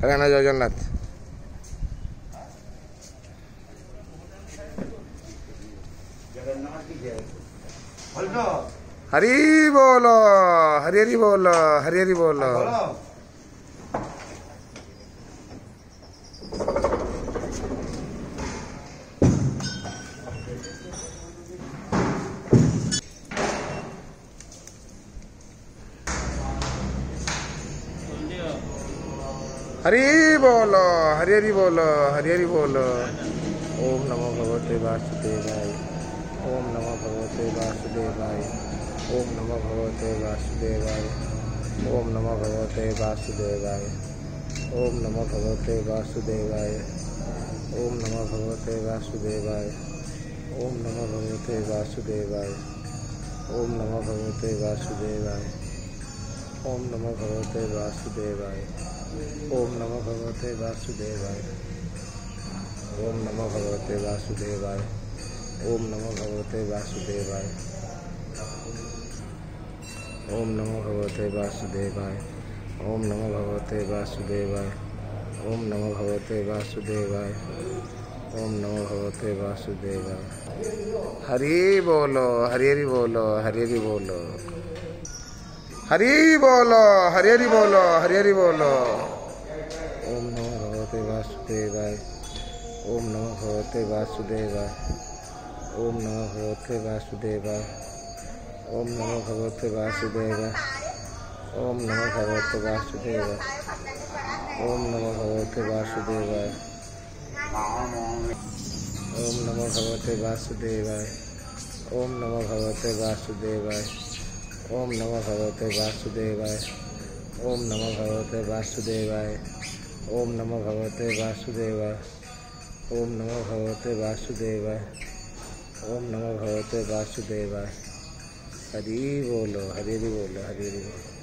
Helena Jagannath. Hari Bolo, Hari Bolo, Hari Bolo. Hari Bolo, Hari Bolo, Hari Bolo. Om Namo Bhagavate Vasudevaya. Om Namo Bhagavate Vasudevaya. Om Namo Bhagavate Vasudevaya. Om Namo Bhagavate Vasudevaya. Om Namo Bhagavate Vasudevaya. Om Namo Bhagavate Vasudevaya. Om Namo Bhagavate Vasudevaya. Om Namo Bhagavate Vasudevaya. Om Namo Bhagavate Vasudevaya. Om Namo Bhagavate Vasudevaya. Om Namo Bhagavate Vasudevaya. Om Namo Bhagavate Vasudevaya. Om Namo Bhagavate Vasudevaya. Om Namo Bhagavate Vasudevaya. Om Namo Bhagavate Vasudevaya. Om Namo Bhagavate Vasudevaya. Hari Bolo, Hari Bolo, Hari Bolo. Hari Bolo, Hari Bolo, Hari Bolo. Om Namo Bhagavate Vasudevaya. Om Namo Bhagavate Vasudevaya. Om Namo Bhagavate Vasudevaya. Om Namo Bhagavate Vasudevaya. Om Namo Bhagavate Vasudevaya. Om Namo Bhagavate Vasudevaya. Om Namo Bhagavate Vasudevaya. Om Namo Bhagavate Vasudevaya. Om Namo Bhagavate Vasudevaya. Om Namo Bhagavate Vasudevaya. Om Namo Bhagavate Vasudevaya. Om Namo Bhagavate Vasudevaya. Om Namo Bhagavate Vasudevaya. Hari Bolo, Hari Bolo, Hari Bolo.